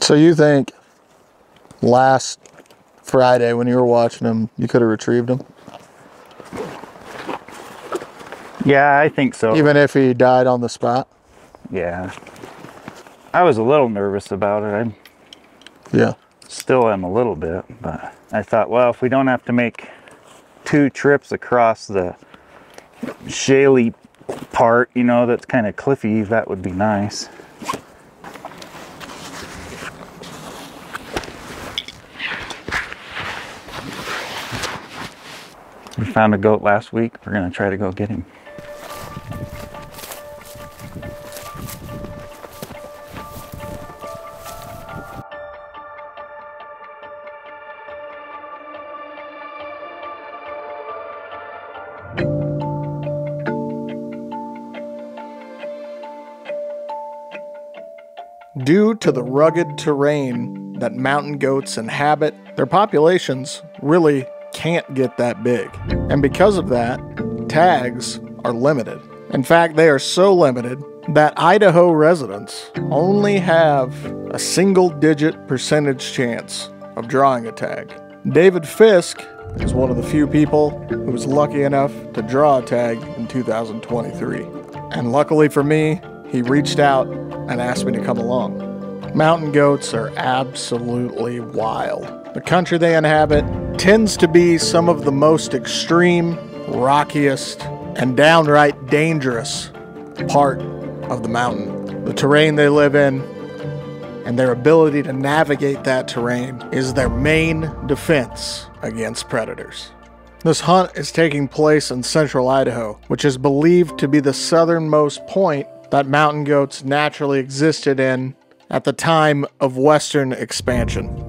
So you think last Friday when you were watching him, you could have retrieved him? Yeah, I think so. Even if he died on the spot? Yeah. I was a little nervous about it. Yeah. Still am a little bit, but I thought, well, if we don't have to make two trips across the shaly part, you know, that's kind of cliffy, that would be nice. We found a goat last week. We're going to try to go get him. Due to the rugged terrain that mountain goats inhabit, their populations really can't get that big. And because of that, tags are limited. In fact, they are so limited that Idaho residents only have a single-digit percentage chance of drawing a tag. David Fisk is one of the few people who was lucky enough to draw a tag in 2023. And luckily for me, he reached out and asked me to come along. Mountain goats are absolutely wild. The country they inhabit tends to be some of the most extreme, rockiest, and downright dangerous part of the mountain. The terrain they live in and their ability to navigate that terrain is their main defense against predators. This hunt is taking place in central Idaho, which is believed to be the southernmost point that mountain goats naturally existed in at the time of Western expansion.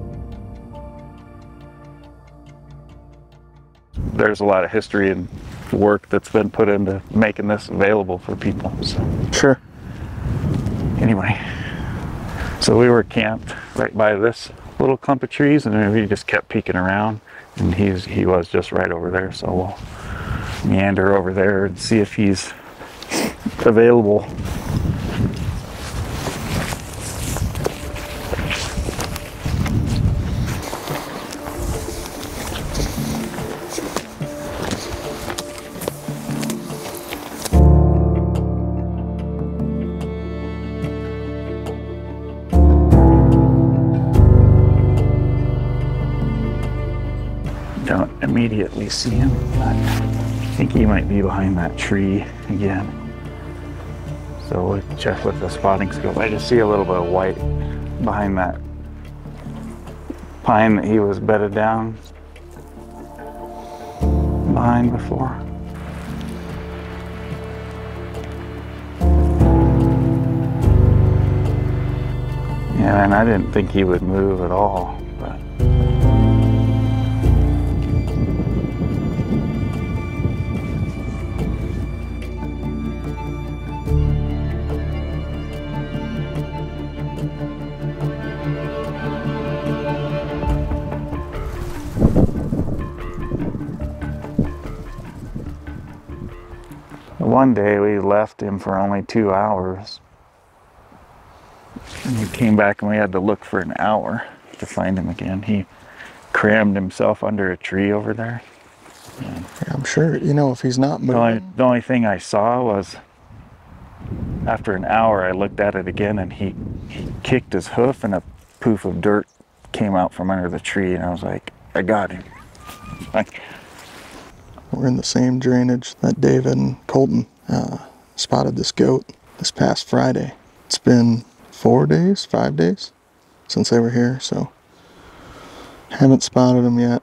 There's a lot of history and work that's been put into making this available for people. So. Sure. Anyway, so we were camped right by this little clump of trees, and we just kept peeking around, and he was just right over there. So we'll meander over there and see if he's available. Don't immediately see him, but I think he might be behind that tree again. So we'll check with the spotting scope. I just see a little bit of white behind that pine that he was bedded down behind before. Yeah, and I didn't think he would move at all, but one day we left him for only 2 hours, and we came back and we had to look for an hour to find him again. He crammed himself under a tree over there. And I'm sure, you know, if he's not moving. The only thing I saw was, after an hour, I looked at it again, and he kicked his hoof and a poof of dirt came out from under the tree, and I was like, I got him. Like, we're in the same drainage that David and Colton spotted this goat this past Friday. It's been 4 days, 5 days since they were here, so haven't spotted them yet.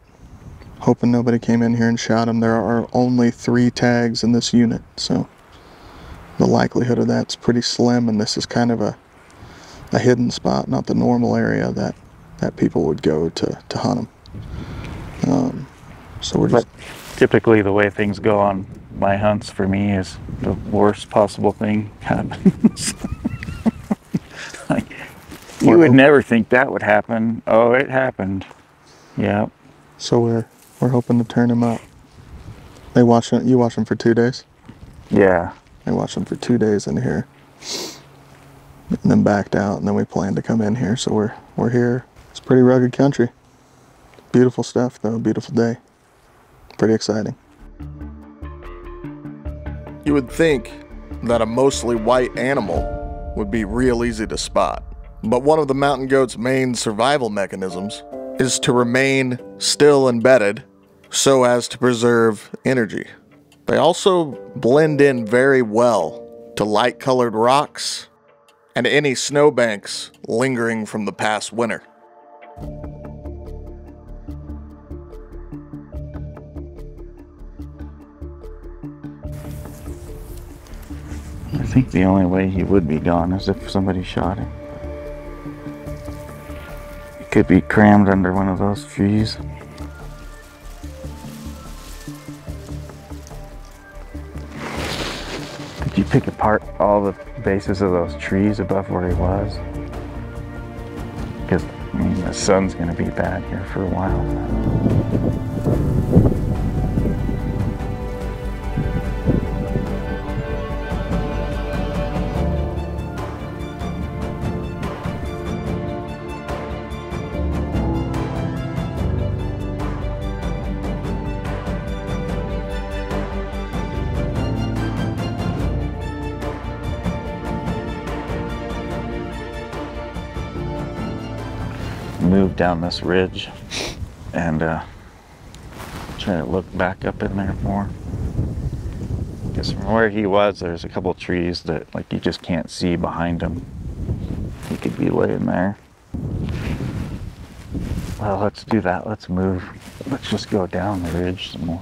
Hoping nobody came in here and shot them. There are only 3 tags in this unit, so the likelihood of that's pretty slim, and this is kind of a hidden spot, not the normal area that people would go to hunt them. So we're just... Typically, the way things go on my hunts for me is the worst possible thing happens. Like, you would never think that would happen. Oh, it happened. Yeah. So we're hoping to turn him up. You watch him for 2 days? Yeah. They watch him for 2 days in here. and then backed out, and then we planned to come in here, so we're here. It's pretty rugged country. Beautiful stuff though, beautiful day. Pretty exciting. You would think that a mostly white animal would be real easy to spot, but one of the mountain goat's main survival mechanisms is to remain still and bedded so as to preserve energy. They also blend in very well to light-colored rocks and any snowbanks lingering from the past winter. I think the only way he would be gone is if somebody shot him. He could be crammed under one of those trees. Could you pick apart all the bases of those trees above where he was? Because, I mean, the sun's going to be bad here for a while. Move down this ridge and try to look back up in there more, because from where he was there's a couple trees that like you just can't see behind him. He could be laying there. Well, let's do that. Let's move. Let's just go down the ridge some more.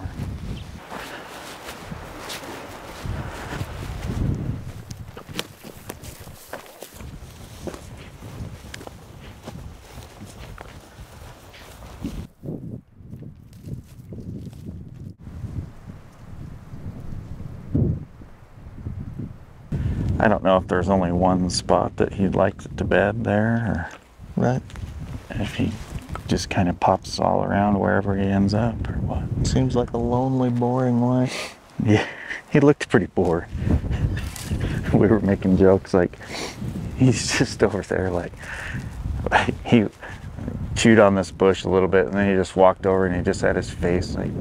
I don't know if there's only one spot that he'd like to bed there, or right. If he just kind of pops all around wherever he ends up, or what. Seems like a lonely, boring life. Yeah, he looked pretty bored. We were making jokes like, he's just over there, like, he chewed on this bush a little bit, and then he just walked over and he just had his face like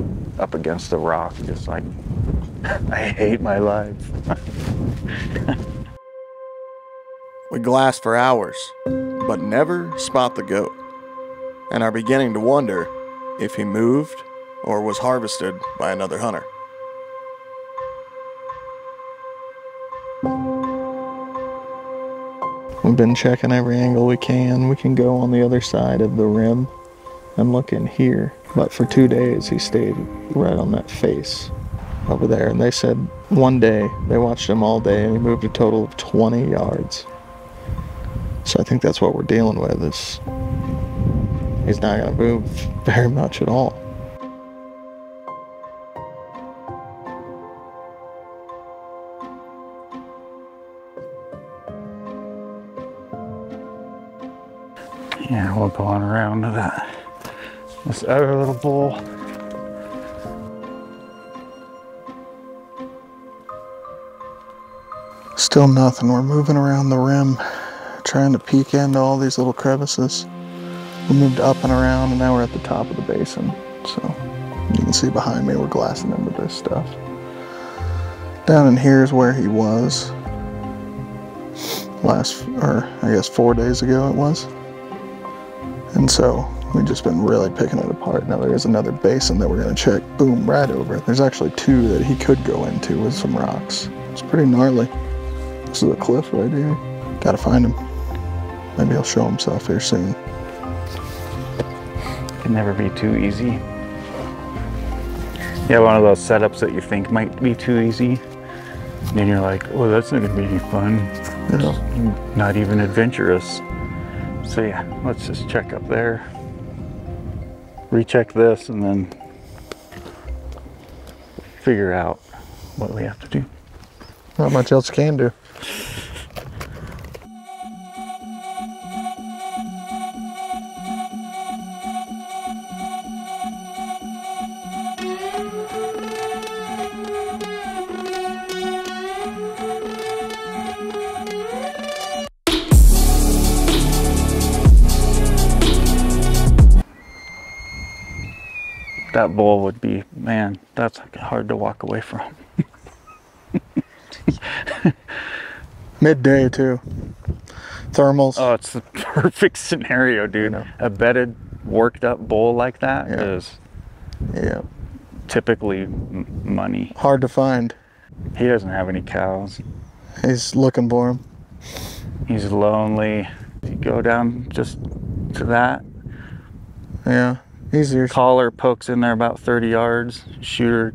up against the rock, just like, I hate my life. We glass for hours, but never spot the goat, and are beginning to wonder if he moved or was harvested by another hunter. We've been checking every angle we can. We can go on the other side of the rim. I'm looking here, but for 2 days he stayed right on that face over there, and they said one day they watched him all day and he moved a total of 20 yards. So I think that's what we're dealing with, is he's not going to move very much at all. Yeah, we'll go on around to that, this other little bowl. Still nothing. We're moving around the rim, trying to peek into all these little crevices. We moved up and around, and now we're at the top of the basin. So you can see behind me, we're glassing into this stuff. Down in here is where he was last, or I guess 4 days ago it was. And so we've just been really picking it apart. Now there is another basin that we're gonna check, boom, right over. There's actually two that he could go into with some rocks. It's pretty gnarly. This is a cliff right here. Gotta find him. Maybe he'll show himself here soon. Can never be too easy. Yeah, one of those setups that you think might be too easy, and then you're like, oh, that's not gonna be any fun. Yeah. Not even adventurous. So yeah, let's just check up there. Recheck this and then figure out what we have to do. Not much else can do. that bull would be, man, that's hard to walk away from. Midday too. Thermals. Oh, it's the perfect scenario, dude. Yeah. A bedded, worked up bull like that is typically money. Hard to find. He doesn't have any cows. He's looking for them. He's lonely. You go down just to that. Yeah, easier. Collar pokes in there about 30 yards. Shooter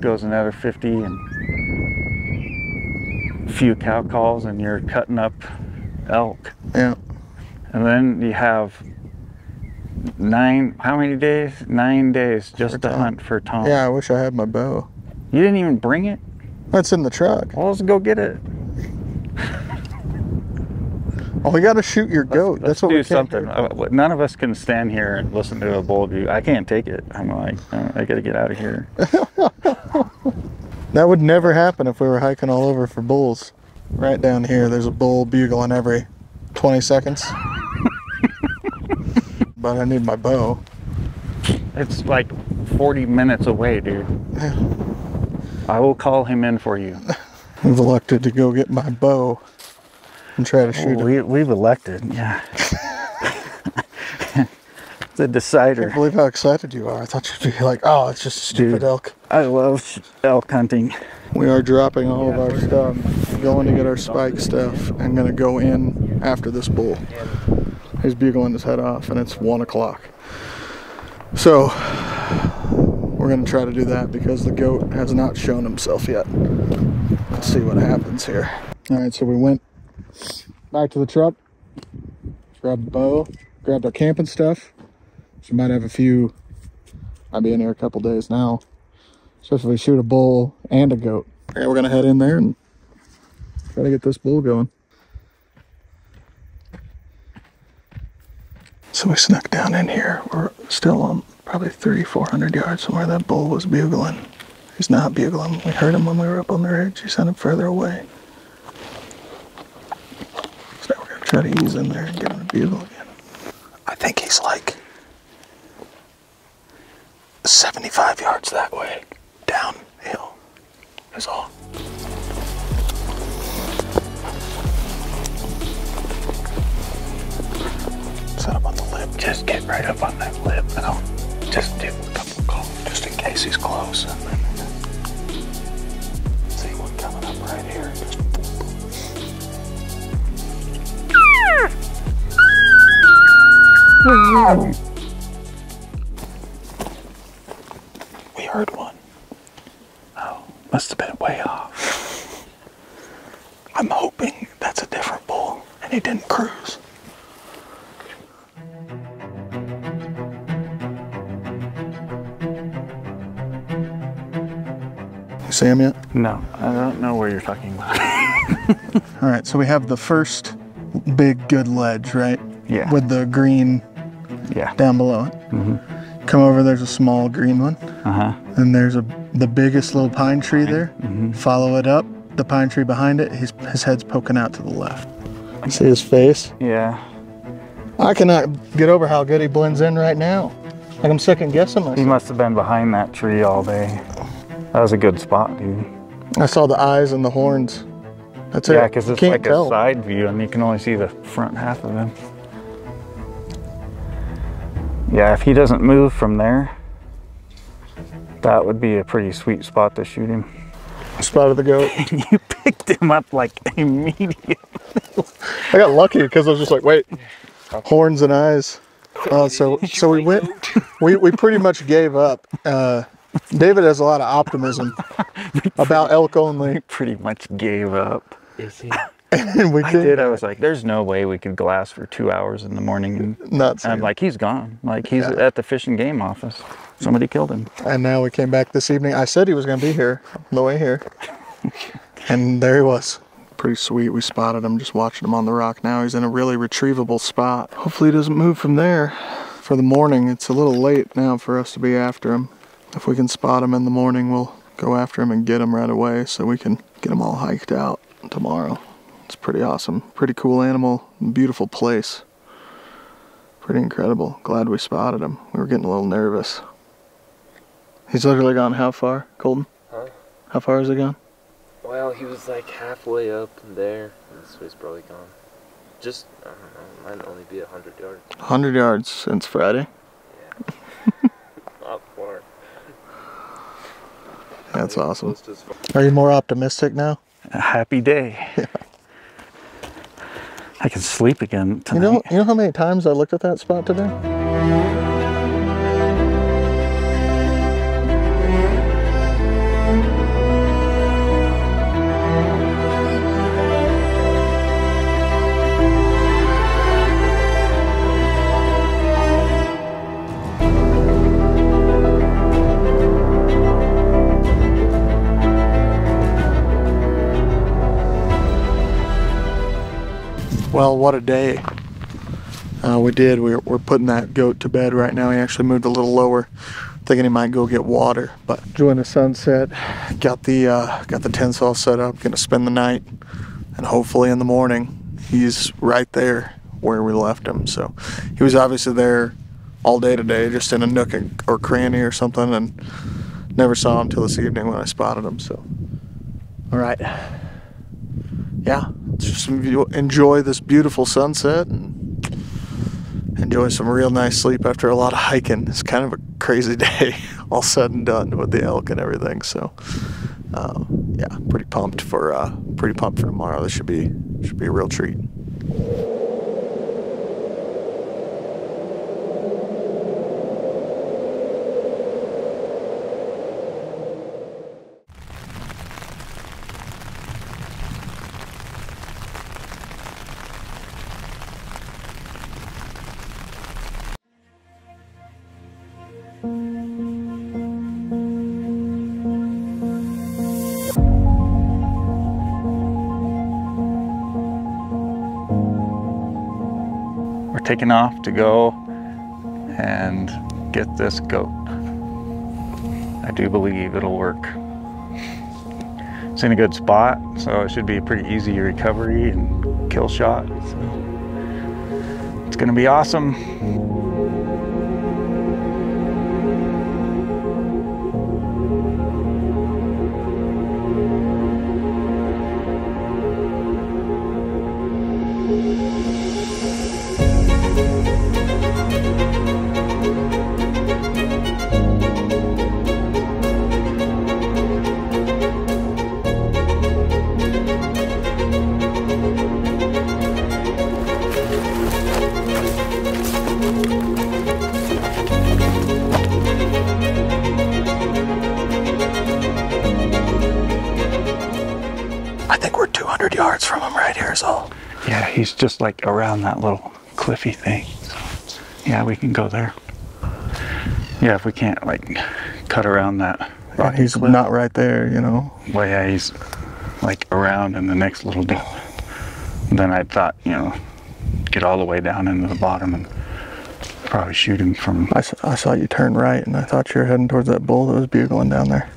goes another 50, and a few cow calls, and you're cutting up elk. Yeah. And then you have 9, how many days? 9 days just to hunt for tom. Yeah, I wish I had my bow. You didn't even bring it? That's in the truck. Well, let's go get it. Oh, we gotta shoot your goat. Let's do something. None of us can stand here and listen to a bull do. I can't take it. I'm like, I gotta get out of here. That would never happen if we were hiking all over for bulls. Right down here, there's a bull bugling every 20 seconds. But I need my bow. It's like 40 minutes away, dude. I will call him in for you. I've elected to go get my bow and try to shoot him. We've elected, yeah. The decider. I can't believe how excited you are. I thought you'd be like, oh, it's just a stupid elk. I love elk hunting. We are dropping all of our stuff, going to get our spike stuff, and going to go in after this bull. He's bugling his head off, and it's 1 o'clock. So we're going to try to do that because the goat has not shown himself yet. Let's see what happens here. All right, so we went back to the truck, grabbed a bow, grabbed our camping stuff. So we might have a few. I'll be in here a couple days now. So if we shoot a bull and a goat. Okay, we're gonna head in there and try to get this bull going. So we snuck down in here. We're still on probably 300-400 yards from where that bull was bugling. He's not bugling. We heard him when we were up on the ridge. He sounded further away. So now we're gonna try to ease in there and get him to bugle again. I think he's like 75 yards that way. Downhill is all. Set up on the lip. Just get right up on that lip and I'll just do a couple of calls just in case he's close. And then see one coming up right here. Just we heard one. Oh, must have been way off. I'm hoping that's a different bull and he didn't cruise. You see him yet? No, I don't know where you're talking about. All right, so we have the first big good ledge, right? Yeah. With the green down below it. Mm-hmm. Come over, there's a small green one. Uh-huh. And there's the biggest little pine tree there. Mm-hmm. Follow it up, the pine tree behind it, his head's poking out to the left. See his face? Yeah. I cannot get over how good he blends in right now. Like I'm second guessing myself. He must have been behind that tree all day. That was a good spot, dude. I saw the eyes and the horns. That's it. Yeah, because it's like a side view and you can only see the front half of him. Yeah, if he doesn't move from there, that would be a pretty sweet spot to shoot him. Spotted the goat. You picked him up like immediately. I got lucky because I was just like, wait, horns and eyes. So we went, we pretty much gave up. David has a lot of optimism about elk only. We pretty much gave up. Is he? And I did. I was like, there's no way we could glass for 2 hours in the morning. And I'm like, he's gone. Like, he's at the Fish and Game office. Somebody killed him. And now we came back this evening. I said he was going to be here on the way here. And there he was. Pretty sweet. We spotted him, just watching him on the rock now. He's in a really retrievable spot. Hopefully he doesn't move from there for the morning. It's a little late now for us to be after him. If we can spot him in the morning, we'll go after him and get him right away so we can get him all hiked out tomorrow. It's pretty awesome. Pretty cool animal. Beautiful place. Pretty incredible. Glad we spotted him. We were getting a little nervous. He's literally gone how far, Colton? Huh? How far has he gone? Well, he was like halfway up there. That's where he's probably gone. Just, I don't know, might only be 100 yards. 100 yards since Friday? Yeah. Not far. That's awesome. Are you more optimistic now? A happy day. Yeah. I can sleep again tonight. You know how many times I looked at that spot today? Well, what a day we did. We're putting that goat to bed right now. He actually moved a little lower, thinking he might go get water. But enjoying the sunset. Got the tent all set up. Gonna spend the night, and hopefully in the morning he's right there where we left him. So he was obviously there all day today, just in a nook or cranny or something, and never saw him till this evening when I spotted him. So, all right, yeah. Just enjoy this beautiful sunset and enjoy some real nice sleep after a lot of hiking. It's kind of a crazy day, all said and done, with the elk and everything. So, yeah, pretty pumped for tomorrow. This should be a real treat. Taking off to go and get this goat. I do believe it'll work. It's in a good spot, so it should be a pretty easy recovery and kill shot. So it's gonna be awesome. Yards from him right here is all. Yeah, he's just like around that little cliffy thing. So, yeah, we can go there. Yeah, if we can't like cut around that. Yeah, he's cliff. Not right there, you know. Well, yeah, he's like around in the next little bit. Then I thought, you know, get all the way down into the bottom and probably shoot him from. I saw you turn right and I thought you were heading towards that bull that was bugling down there.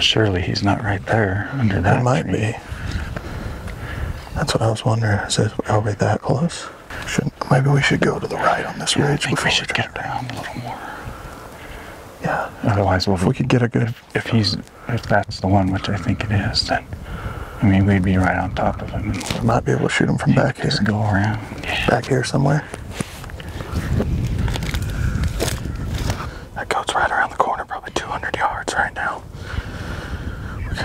Surely he's not right there under that. It might be. That's what I was wondering. Is it, are we that close? Maybe we should go to the right on this ridge. I think we should get around a little more. Yeah. Otherwise, we'll, if we could get a good. If that's the one, which I think it is, then I mean we'd be right on top of him. We might be able to shoot him from back here. Just go around. Yeah. Back here somewhere. That goat's right around the corner, probably 200 yards right now.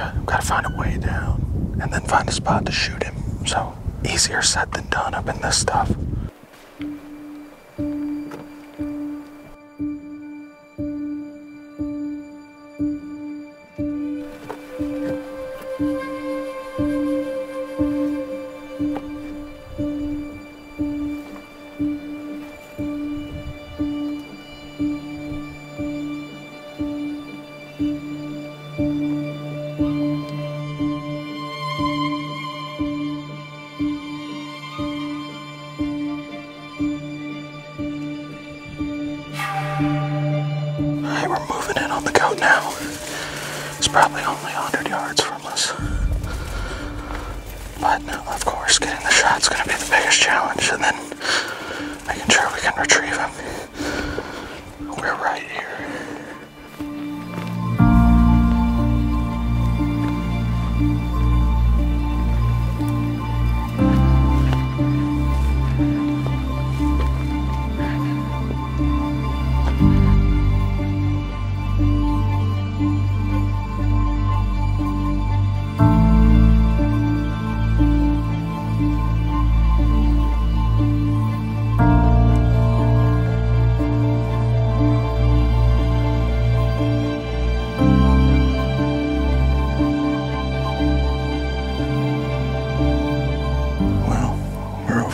We've got to find a way down and then find a spot to shoot him. So, easier said than done up in this stuff. Now, it's probably only 100 yards from us. But of course, getting the shot's gonna be the biggest challenge, and then making sure we can retrieve him. We're right here.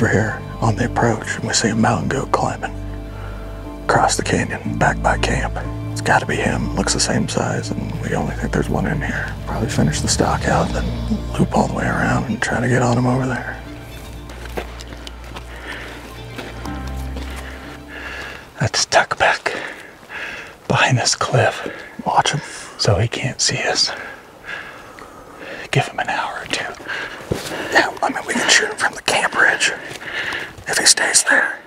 Over here on the approach, and we see a mountain goat climbing across the canyon back by camp. It's got to be him. Looks the same size, and we only think there's one in here. Probably finish the stock out, then loop all the way around and try to get on him over there. That's tucked back behind this cliff. Watch him so he can't see us. Give him an hour or two. Yeah, I mean, we can shoot him from the camp ridge if he stays there.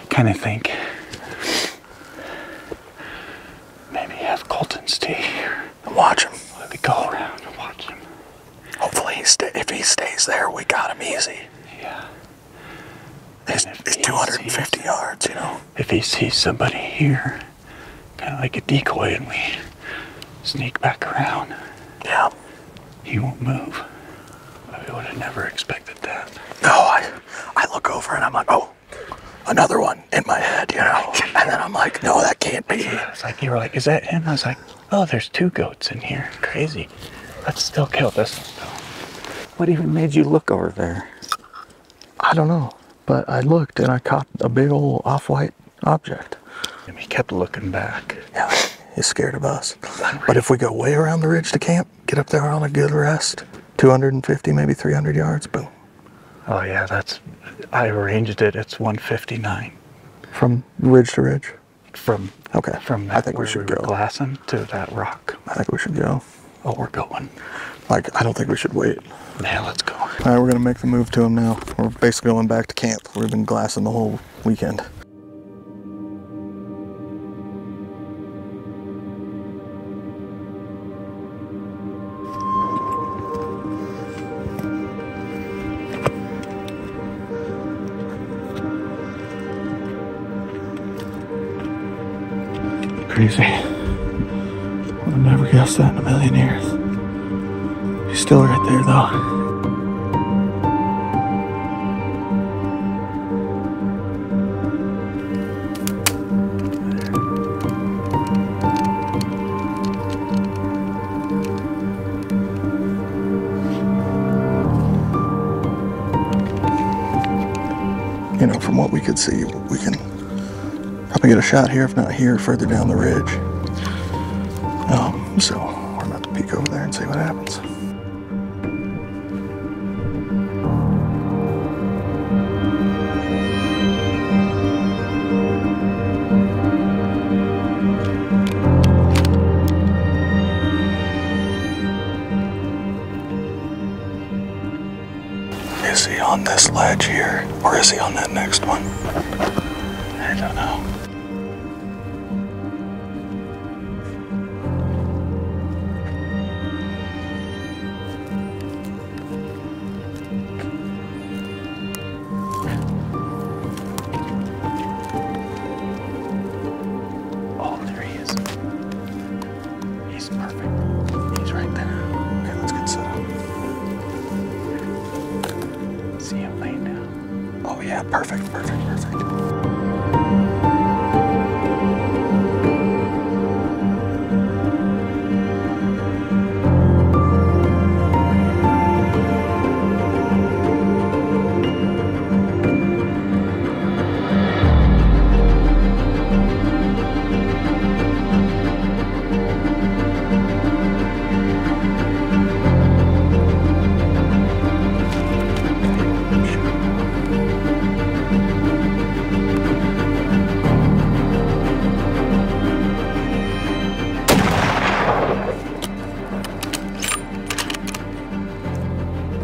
I kind of think maybe have Colton stay here. And watch him. Let me go around and watch him. Hopefully, if he stays there, we got him easy. Yeah. It's 250 yards, you know. If he sees somebody here, kind of like a decoy, and we sneak back around. Yeah. He won't move. I would have never expected that. No, I look over and I'm like, oh, another one in my head, you know? And then I'm like, no, that can't be. It's like, you were like, is that him? I was like, oh, there's two goats in here. Crazy. Let's still kill this one, though. What even made you look over there? I don't know, but I looked and I caught a big old off-white object. And he kept looking back. Yeah. He's scared of us. But if we go way around the ridge to camp, get up there on a good rest, 250, maybe 300 yards, boom. Oh yeah, that's, I arranged it, it's 159. From ridge to ridge? From, okay. From that, I think we should go. Glassing to that rock. I think we should go. Oh, we're going. Like, I don't think we should wait. Yeah, let's go. All right, we're gonna make the move to him now. We're basically going back to camp. We've been glassing the whole weekend. Crazy. Would have never guessed that in a million years. He's still right there though. You know, from what we could see, we can probably get a shot here, if not here, further down the ridge. So we're about to peek over there and see what happens. Is he on this ledge here, or is he on that next one? I don't know.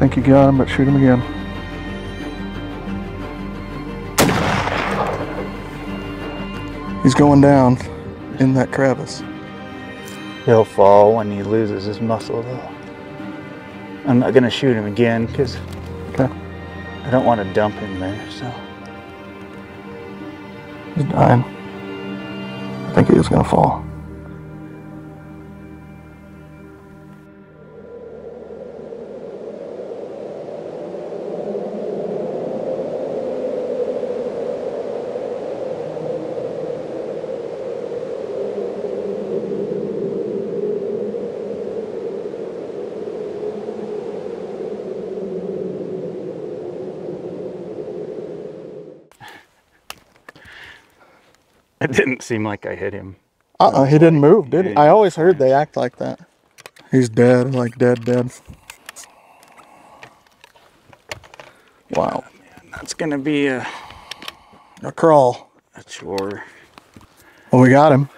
think you got him, but shoot him again. He's going down in that crevice. He'll fall when he loses his muscle, though. I'm not gonna shoot him again because I don't want to dump him there. So he's dying. I think he is gonna fall. It didn't seem like I hit him. He didn't move, did he? I always heard they act like that. He's dead, like dead. Wow. Oh, man, that's gonna be a crawl. A chore. Well, we got him.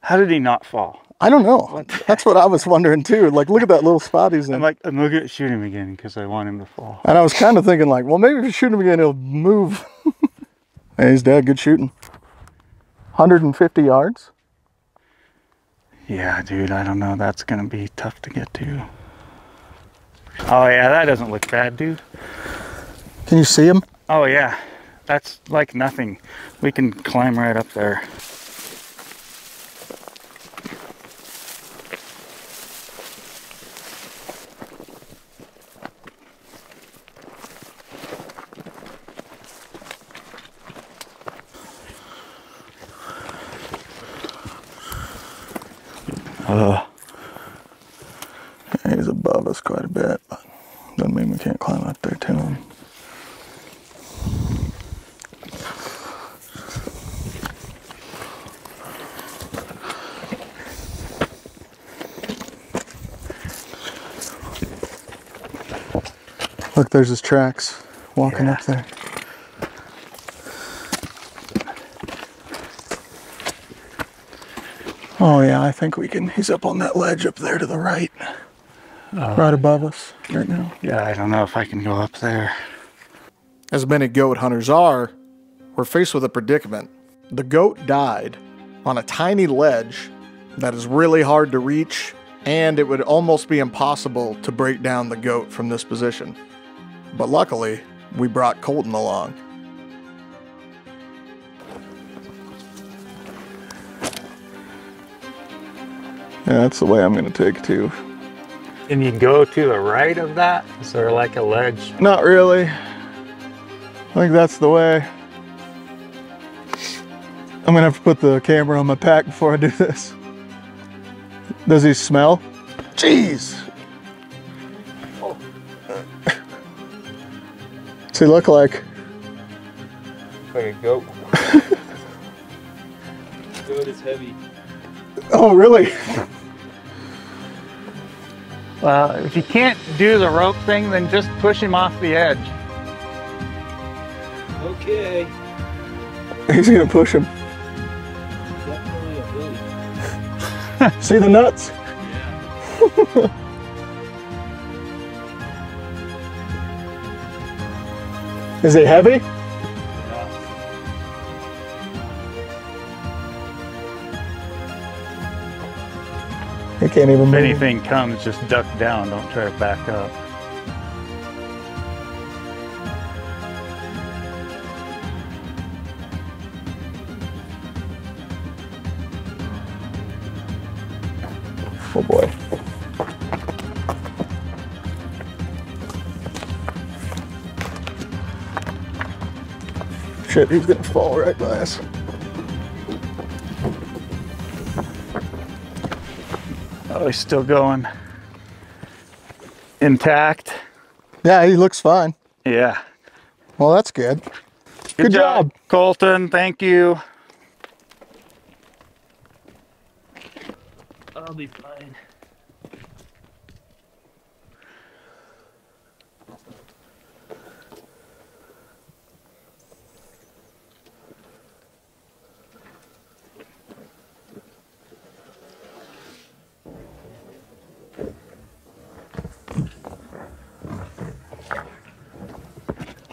How did he not fall? I don't know. That's what I was wondering too. Like, look at that little spot he's in. I'm looking at shooting him again because I want him to fall. And I was kind of thinking like, well, maybe if you shoot him again, he'll move. Hey, he's dead. Good shooting. 150 yards? Yeah, dude, I don't know. That's going to be tough to get to. Oh, yeah, that doesn't look bad, dude. Can you see him? Oh, yeah. That's like nothing. We can climb right up there. He's above us quite a bit, but doesn't mean we can't climb up there to him. Look, there's his tracks walking up there. Oh yeah, I think we can. He's up on that ledge up there to the right. Right above us right now. Yeah, I don't know if I can go up there. As many goat hunters are, we're faced with a predicament. The goat died on a tiny ledge that is really hard to reach, and it would almost be impossible to break down the goat from this position. But luckily, we brought Colton along. Yeah, that's the way I'm gonna take it too. Can you go to the right of that? Is there like a ledge? Not really. I think that's the way. I'm gonna have to put the camera on my pack before I do this. Does he smell? Jeez! Oh. What's he look like? Like a goat. Goat is heavy. Oh, really? Well, if you can't do the rope thing, then just push him off the edge. Okay. He's gonna push him. Definitely a billy. See the nuts? Yeah. Is it heavy? I can't even move. If anything comes, just duck down. Don't try to back up. Oh boy. Shit, he's gonna fall right by us. Oh, he's still going. Intact. Yeah, he looks fine. Yeah. Well, that's good. Good job, Colton. Thank you. I'll be fine.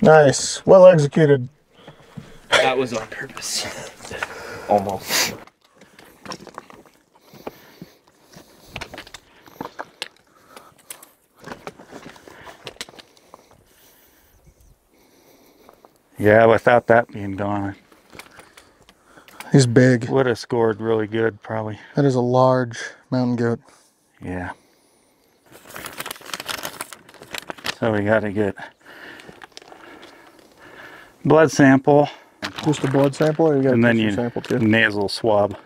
Nice. Well executed. That was on purpose. Almost. Yeah, without that being gone. He's big. Would have scored really good, probably. That is a large mountain goat. Yeah. So we got to get blood sample. Just a blood sample? Or you got and then you sample too? Nasal swab.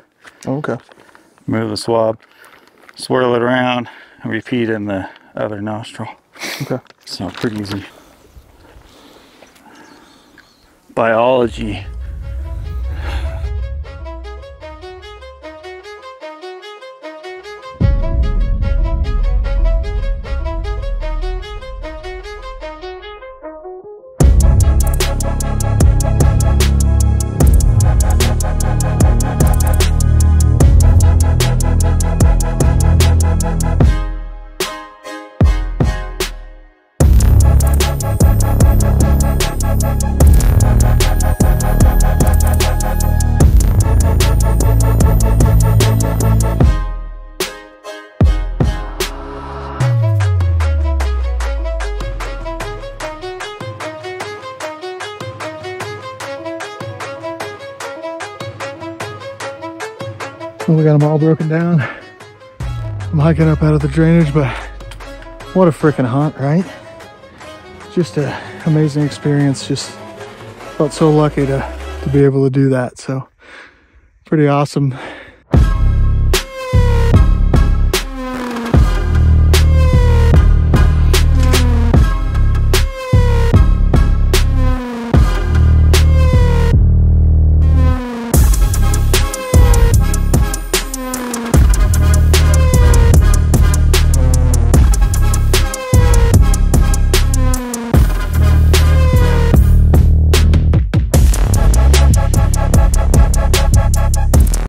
Oh, okay. Move the swab, swirl it around, and repeat in the other nostril. Okay. So pretty easy. Biology. We got them all broken down. I'm hiking up out of the drainage, but what a freaking hunt, right? Just an amazing experience. Just felt so lucky to be able to do that. So pretty awesome.